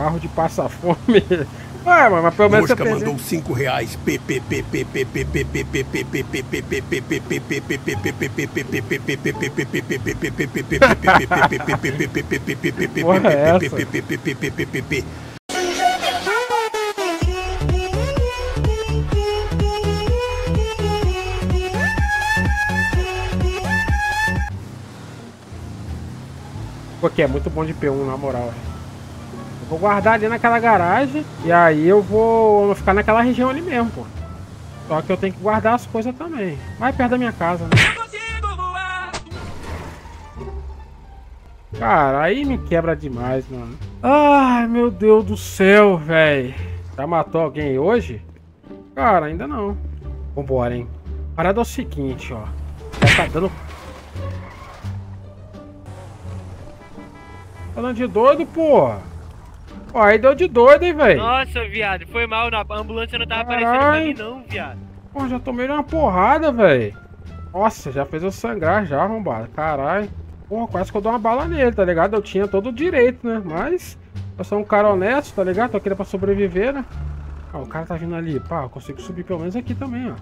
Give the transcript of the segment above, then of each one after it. Barro de passar fome. Ah, mas pelo menos você mandou 5 reais. Porque é muito bom de P1, na moral. Eu vou guardar ali naquela garagem. E aí eu vou ficar naquela região ali mesmo, pô. Só que eu tenho que guardar as coisas também. Vai perto da minha casa, né? Cara, aí me quebra demais, mano. Ai, meu Deus do céu, velho. Já matou alguém hoje? Cara, ainda não. Vambora, hein. A parada é o seguinte, ó. Já tá dando... Falando de doido, pô. Ó, aí deu de doido, hein, velho. Nossa, viado, foi mal. A ambulância não tava aparecendo pra mim, não, viado. Pô, já tomei uma porrada, velho. Nossa, já fez eu sangrar já, arrombado. Caralho. Porra, quase que eu dou uma bala nele, tá ligado? Eu tinha todo o direito, né? Mas eu sou um cara honesto, tá ligado? Tô aqui pra sobreviver, né? Ó, o cara tá vindo ali. Pá, eu consigo subir pelo menos aqui também, ó.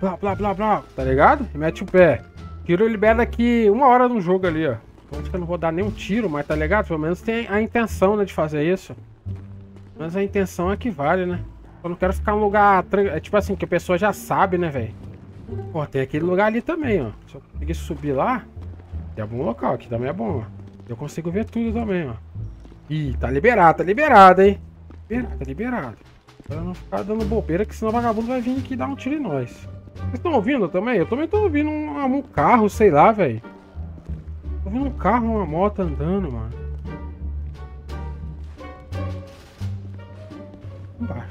Blá, blá, blá, blá. Tá ligado? Mete o pé. Tiro e libera daqui 1 hora no jogo ali, ó. Eu não vou dar nenhum tiro, mas tá ligado? Pelo menos tem a intenção, né, de fazer isso. Mas a intenção é que vale, né? Eu não quero ficar num lugar... É tipo assim, que a pessoa já sabe, né, velho? Pô, tem aquele lugar ali também, ó. Se eu conseguir subir lá, é bom local. Aqui também é bom, ó. Eu consigo ver tudo também, ó. Ih, tá liberado, hein? Tá liberado. Pra não ficar dando bobeira, que senão o vagabundo vai vir aqui e dar um tiro em nós. Vocês estão ouvindo também? Eu também tô ouvindo um carro, sei lá, velho. Tô vendo um carro, uma moto andando, mano. Embaixo.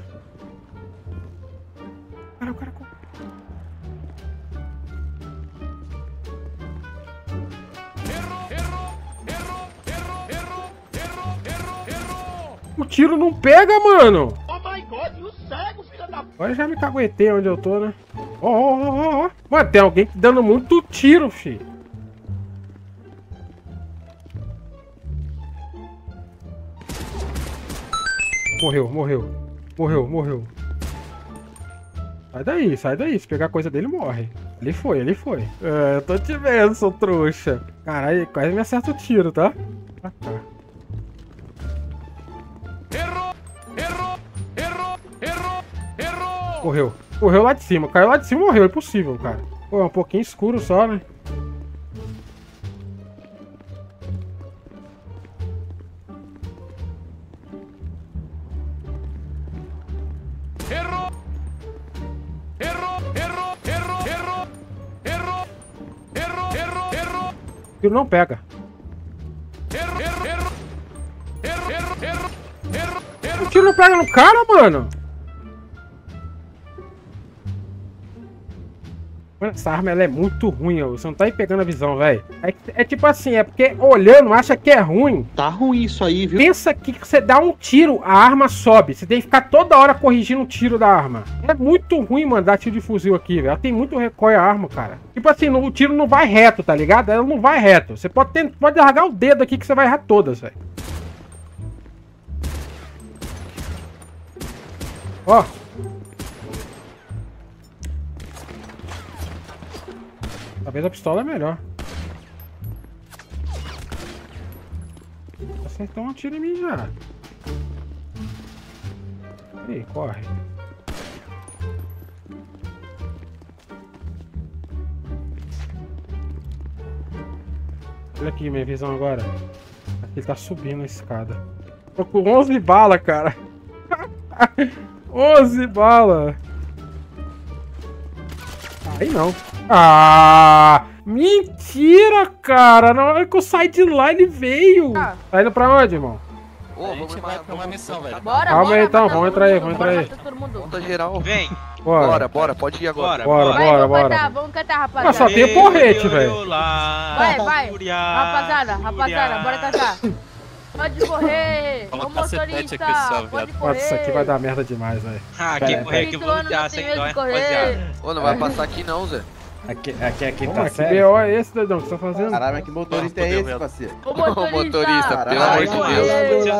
Cara, o cara... O tiro não pega, mano. Oh my God, e os cegos, filha da... Agora já me caguetei onde eu tô, né? Ó, ó, ó, ó. Mano, tem alguém dando muito tiro, filho. Morreu, morreu, morreu, morreu. Sai daí, sai daí. Se pegar coisa dele, morre. Ele foi, ele foi. É, eu tô te vendo, seu trouxa. Caralho, quase me acerta o tiro, tá? Ah, tá. Errou, errou, errou, errou, errou. Correu, correu lá de cima. Caiu lá de cima e morreu, é impossível, cara. Pô, é um pouquinho escuro só, né? Não pega. O tiro não pega no cara, mano. Essa arma ela é muito ruim, ó. Você não tá aí pegando a visão, velho. É tipo assim, é porque olhando acha que é ruim. Tá ruim isso aí, viu? Pensa que você dá um tiro, a arma sobe. Você tem que ficar toda hora corrigindo o tiro da arma. É muito ruim, mano, dar tiro de fuzil aqui, velho. Ela tem muito recoil a arma, cara. Tipo assim, o tiro não vai reto, tá ligado? Ela não vai reto. Você pode largar o dedo aqui que você vai errar todas, velho. Ó. Talvez a pistola é melhor. Acertou um tiro em mim já. Ih, corre. Olha aqui minha visão agora. Aqui tá subindo a escada. Tô com 11 balas, cara. 11 balas. Aí não. Ah, mentira, cara. Na hora que eu saí de lá, ele veio. Ah. Tá indo pra onde, irmão? Ô, vai pra uma missão, velho. Bora, calma aí, então. Vamos entrar aí, vamos entrar aí. Conta geral. Vem. Bora, bora, bora. Pode ir agora. Bora, bora, bora. Vamos cantar, rapaziada. Só tem porrete, velho. Vai, vai. Rapaziada, rapaziada, bora cantar. Pode correr! Ô motorista! Pode correr! Isso aqui vai dar merda demais, velho. Ah, quem correr que eu vou dar sem dó, rapaziada. Ô, não vai passar aqui não, Zé. Aqui é quem tá certo? Que BO é esse, doidão, que você tá fazendo? Caralho, que motorista é esse, parceiro? Ô motorista, pelo amor de Deus.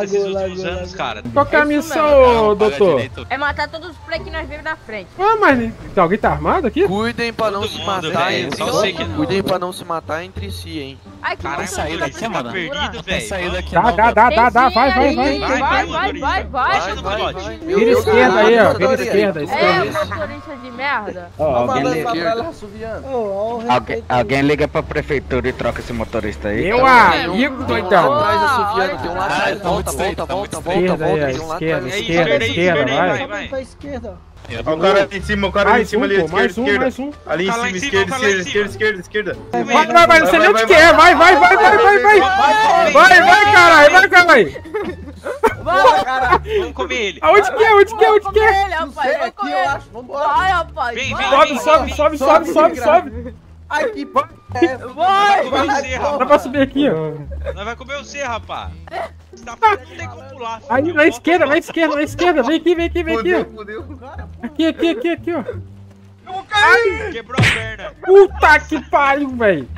Esses últimos anos, cara. Qual que é a missão, doutor? É matar todos os moleques que nós vemos na frente. Ah, mas então, alguém tá armado aqui? Cuidem pra não se matar entre si. Cuidem pra não se matar entre si, hein. Caralho, saiu daqui, mano. Dá, vai. Vira esquerda aí, ó. Vira esquerda, motorista de merda. Alguém liga pra prefeitura e troca esse motorista aí. Eu amigo doidão. Volta, esquerda. O cara ali em cima, o cara ali em cima, esquerda. Ali em cima, esquerda. Vai, não sei nem onde que é. Vai, caralho. Vamos, cara! Vamos comer ele! Onde que é? Ele, rapaz! Vamos comer ele, rapaz! Vai, rapaz! Sobe! Aqui, pô! Vai! Dá pra subir aqui, ó! Nós vai comer o C, rapaz! Não tem como pular! Aí, na esquerda! Vem aqui! Aqui, ó! Eu vou cair! Quebrou a perna! Puta que pariu, velho!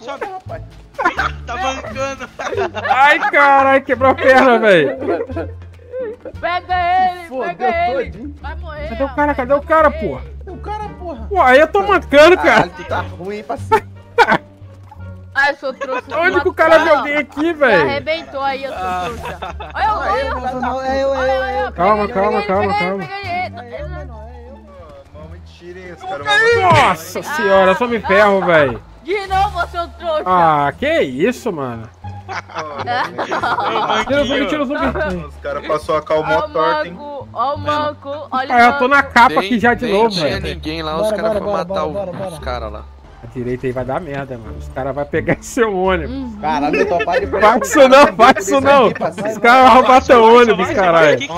Sobe, rapaz! Tá bancando. Ai, caralho, quebrou a perna, velho. Pega ele. Vai morrer. Cadê o cara, porra? Pô, aí eu tô mancando, cara. Tu tá ruim, parceiro. Ai, eu sou trouxa. Onde que o cara viu alguém aqui, velho? Arrebentou aí, eu sou trouxa. Olha eu. Calma. Não, mentira, hein, os caras. Nossa senhora, eu só me ferro, velho. De novo, seu trouxa! Ah, que isso, mano! Tira o zumbi! Os caras passaram a calma torta, hein? Ó o manco! Ah, eu tô na capa aqui já de novo, velho! Não tinha ninguém lá, os caras foram matar os caras lá. A direita aí vai dar merda, mano. Os caras vão pegar seu ônibus. Caralho, eu tô pai de preto. Faz isso não! Os caras vão roubar teu ônibus, caralho. Que eu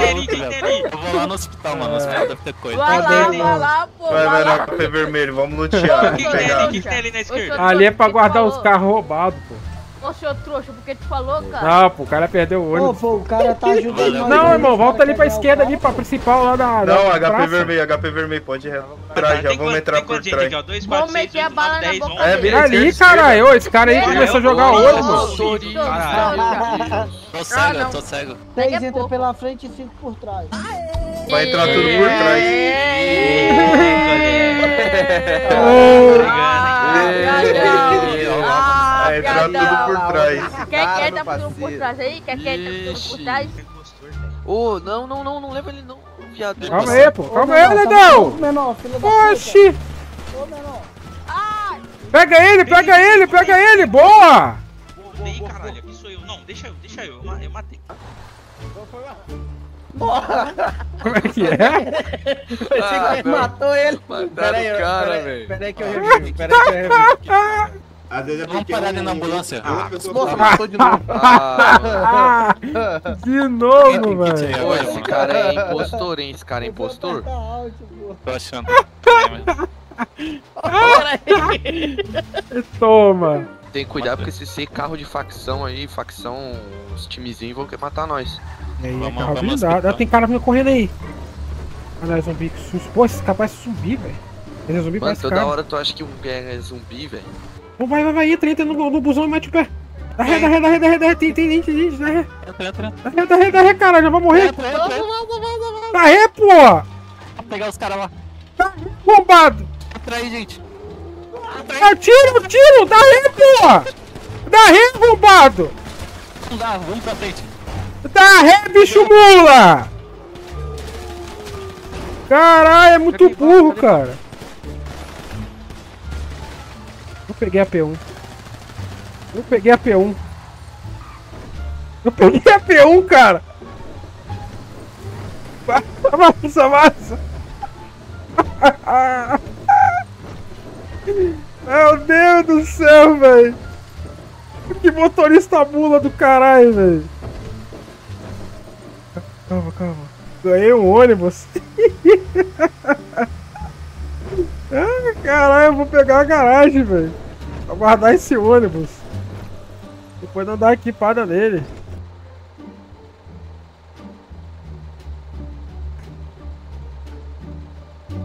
vou lá no hospital, mano. No hospital deve ter coisa. Vai lá, pô. Vai lá, café vermelho. Vamos lutear. O que tem ali na esquerda? Ali é pra guardar os carros roubados, pô. Ô, seu trouxa, por que tu falou, cara? Não, pô, o cara perdeu o olho. Pô, o cara tá ajudando. Não, irmão, volta ali pra esquerda, ali pra principal lá da. Não, HP vermelho, pode ir. Já vamos entrar por trás. Vamos meter a bala na boca. É ali, caralho, esse cara aí começou a jogar o olho, mano. Tô cego. 3 entra pela frente e 5 por trás. Vai entrar tudo por trás. Vai entrar tudo por trás. Quer entrar tudo por trás aí? Ô, não leva ele não. Calma aí, Ledão! Oxi! Pega ele! Boa! Dei, caralho, aqui sou eu. Não, deixa eu. Eu matei. Como é que é? Você matou ele. Peraí que eu revivo. Às vezes é porque... Vamos parar dentro da ambulância. Matou de novo. De novo, velho. Pô, esse cara é impostor, hein? Esse cara é impostor? Tô achando. Toma. Tem que cuidar porque se ser carro de facção aí, os timezinhos vão querer matar nós. Vamos, tem cara correndo aí. Caralho, zumbi que susto. Pô, esse capaz de zumbi, velho. Esse zumbi parece cara. Toda hora tu acha que é zumbi, velho. Vai, entra no busão e mete o pé. Dá ré, tem gente, dá ré. Dá ré, caralho, já vai morrer. Entra. Dá ré, pô. Vou pegar os caras lá. Tá bombado. Entra aí, gente. Tiro, dá ré, pô. Dá ré, bombado. Não dá, vamos pra frente. Dá ré, bicho mula. Caralho, é muito burro, cara. Eu peguei a P1, cara! Massa! Meu Deus do céu, velho! Que motorista mula do caralho, velho! Calma! Ganhei um ônibus! Caralho, eu vou pegar a garagem, velho! Vou guardar esse ônibus. Depois não dá uma equipada nele.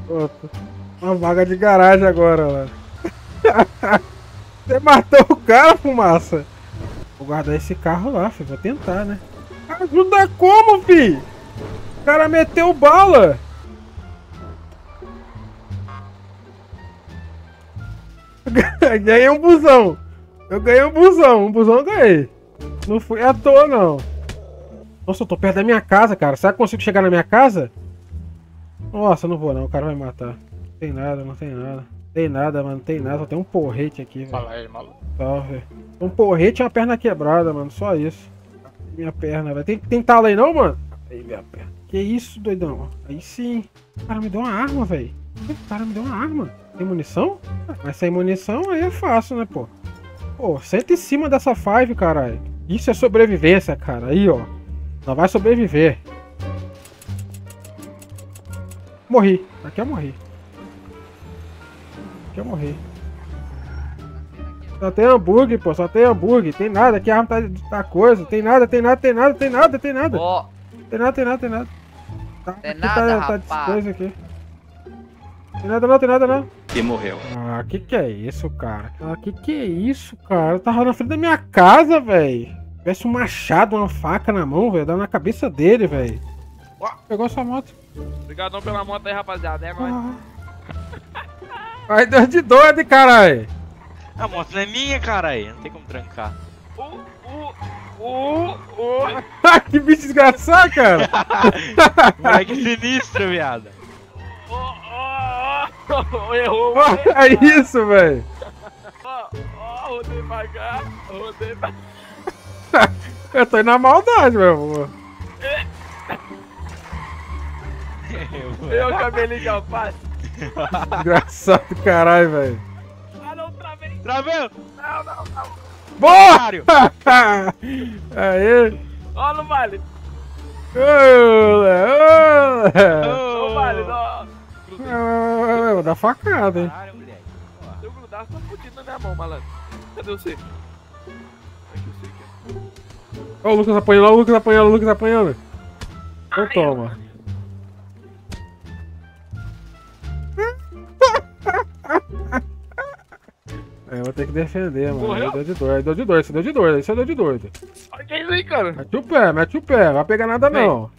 Pronto. Uma vaga de garagem agora, lá. Você matou o cara, fumaça. Vou guardar esse carro lá, filho. Vou tentar, né? Ajuda como, filho? O cara meteu bala. Ganhei um busão. Eu ganhei um busão. Um busão eu ganhei. Não fui à toa, não. Nossa, eu tô perto da minha casa, cara. Será que eu consigo chegar na minha casa? Nossa, não vou não. O cara vai matar. Não tem nada, não tem nada. Não tem nada, mano. Não tem nada. Só tem um porrete aqui, velho. Fala aí, maluco. Tá, velho. Um porrete e uma perna quebrada, mano. Só isso. Minha perna, velho. Tem tala aí não, mano? Aí, minha perna. Que isso, doidão? Aí sim. O cara me deu uma arma, velho. O cara me deu uma arma. Tem munição? Mas sem munição aí é fácil, né, pô? Pô, senta em cima dessa five, caralho. Isso é sobrevivência, cara. Aí, ó. Não vai sobreviver. Morri. Aqui eu morri. Aqui eu morri. Só tem hambúrguer, pô. Só tem hambúrguer. Tem nada. Aqui a arma tá coisa. Tem nada, tem nada, tem nada, tem nada, tem nada. Oh. Tem nada, tem nada, tem nada. Tá, tem aqui nada, tá coisa aqui. Tem nada não, tem nada não. E morreu. Ah, que é isso, cara? Ah, que é isso, cara? Eu tava na frente da minha casa, velho. Tivesse um machado, uma faca na mão, velho. Dava na cabeça dele, velho. Oh. Pegou sua moto. Obrigadão pela moto aí, rapaziada. É nóis. Vai dois de doido, caralho. A moto não é minha, caralho. Não tem como trancar. Que bicho desgraçado, cara. Moleque sinistro, viado. Errou. É isso, velho. Rodei devagar. Rodei devagar. Eu tô indo na maldade, meu amor. Meu cabelinho de alface. Engraçado, caralho, velho. Ah, não, travei. Travei? Não, não, não. Boa! Aê. Olha o vale. Olha o vale, ó. Eu vou dar facada, hein. Caralho, moleque. Se eu grudar, você tá fudido na minha mão, malandro. Cadê você? Aqui eu sei que é. Ó, o Lucas apanhando, ó, o Lucas apanhando, o Lucas apanhando. Então toma. É, eu vou ter que defender, mano. Morreu? Deu de doido, deu de doido, você deu de doido, isso deu de doido. Olha que isso aí, cara. Mete o pé, não vai pegar nada vem. Não.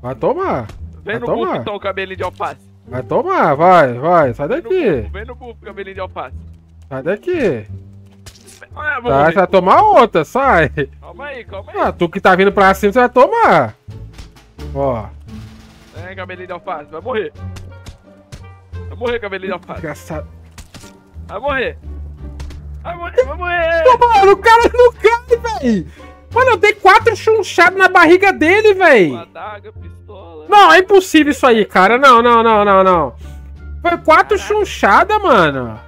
Vai tomar. Vem vai no tomar. Buff então, cabelinho de alface. Vai tomar, vai, sai daqui. Vem no buff, cabelinho de alface. Sai daqui. Ah, tá, você vai tomar outra, sai. Calma aí. Ah, tu que tá vindo pra cima, você vai tomar. Ó. Vem, cabelinho de alface, vai morrer. Vai morrer, cabelinho de alface. Engraçado. Vai morrer. Vai morrer. Mano, o cara não cai, velho. Mano, eu dei 4 chunchados na barriga dele, velho. Adaga, pistola. Não, é impossível isso aí, cara. Não. Foi 4 chunchadas, mano.